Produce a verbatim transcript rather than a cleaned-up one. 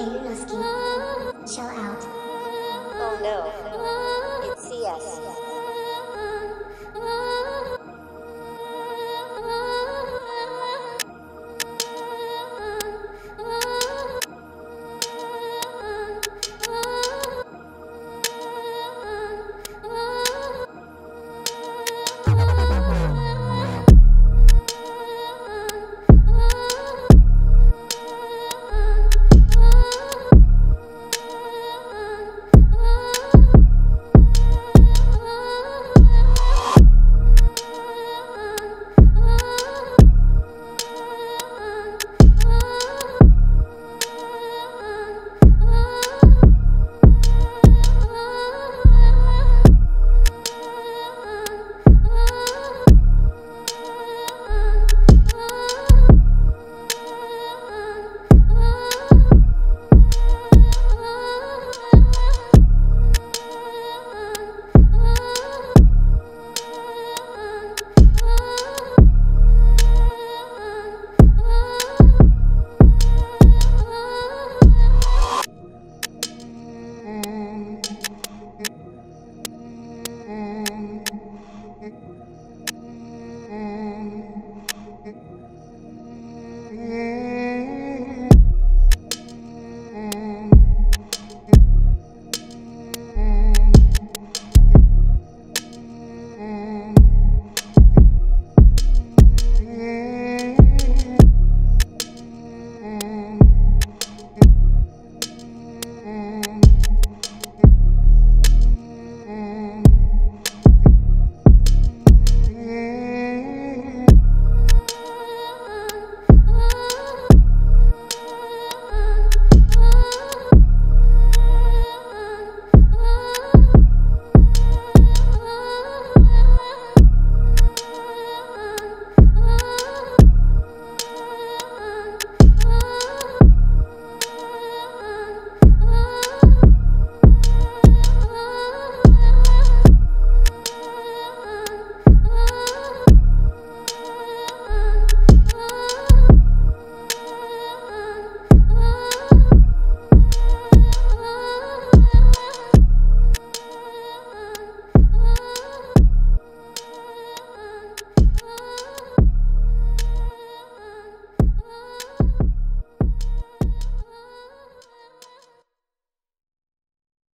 Hey, Nuski. Chill out. Oh no. It's C S.